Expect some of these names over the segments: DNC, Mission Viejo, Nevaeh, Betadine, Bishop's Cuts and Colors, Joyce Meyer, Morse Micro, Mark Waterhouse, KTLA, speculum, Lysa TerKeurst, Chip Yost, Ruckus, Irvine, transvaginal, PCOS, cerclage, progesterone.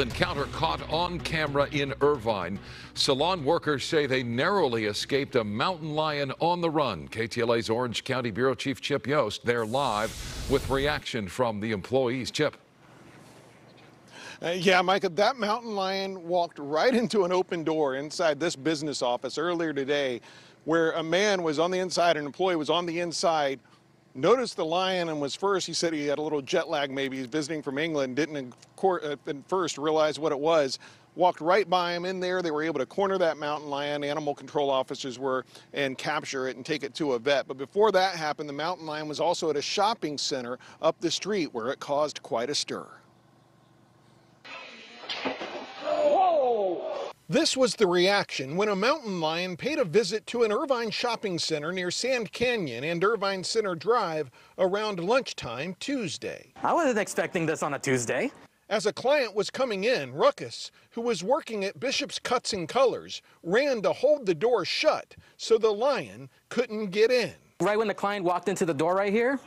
encounter caught on camera in Irvine. Salon workers say they narrowly escaped a mountain lion on the run. KTLA's Orange County Bureau Chief Chip Yost there live with reaction from the employees. Chip. Yeah, Micah, that mountain lion walked right into an open door inside this business office earlier today, where a man was on the inside, an employee was on the inside, noticed the lion and was first, he said he had a little jet lag maybe, he's visiting from England, didn't at first realize what it was, walked right by him in there. They were able to corner that mountain lion, animal control officers were, and capture it and take it to a vet. But before that happened, the mountain lion was also at a shopping center up the street where it caused quite a stir. This was the reaction when a mountain lion paid a visit to an Irvine shopping center near Sand Canyon and Irvine Center Drive around lunchtime Tuesday. I wasn't expecting this on a Tuesday. As a client was coming in, Ruckus, who was working at Bishop's Cuts and Colors, ran to hold the door shut so the lion couldn't get in. Right when the client walked into the door right here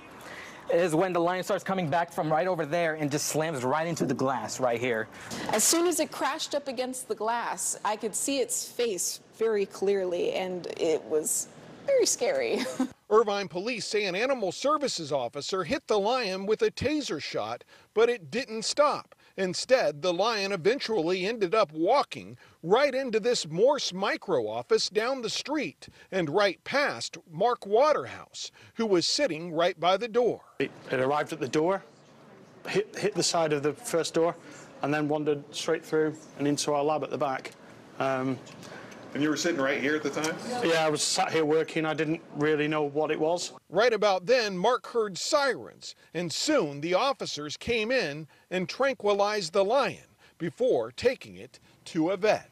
is when the lion starts coming back from right over there and just slams right into the glass right here. As soon as it crashed up against the glass, I could see its face very clearly, and it was very scary. Irvine police say an animal services officer hit the lion with a taser shot, but it didn't stop. Instead, the lion eventually ended up walking right into this Morse Micro office down the street and right past Mark Waterhouse, who was sitting right by the door. It arrived at the door, hit the side of the first door, and then wandered straight through and into our lab at the back. And you were sitting right here at the time? Yeah, I was sat here working. I didn't really know what it was. Right about then, Mark heard sirens, and soon the officers came in and tranquilized the lion before taking it to a vet.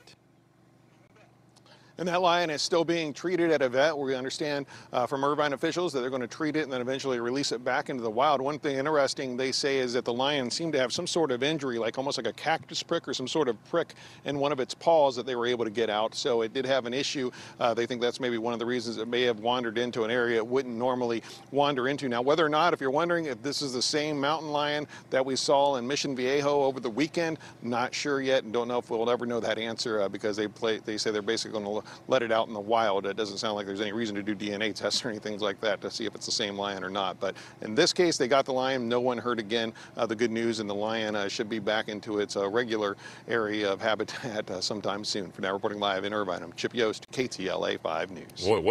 And that lion is still being treated at a vet, where we understand from Irvine officials that they're going to treat it and then eventually release it back into the wild. One thing interesting they say is that the lion seemed to have some sort of injury, like almost like a cactus prick or some sort of prick in one of its paws that they were able to get out. So it did have an issue. They think that's maybe one of the reasons it may have wandered into an area it wouldn't normally wander into. Now, whether or not, if you're wondering if this is the same mountain lion that we saw in Mission Viejo over the weekend, not sure yet, and don't know if we'll ever know that answer because they say they're basically going to let it out in the wild. It doesn't sound like there's any reason to do DNA tests or anything like that to see if it's the same lion or not. But in this case, they got the lion. No one hurt again. The good news, and the lion should be back into its regular area of habitat sometime soon. For now, reporting live in Irvine, I'm Chip Yost, KTLA 5 News. Boy, what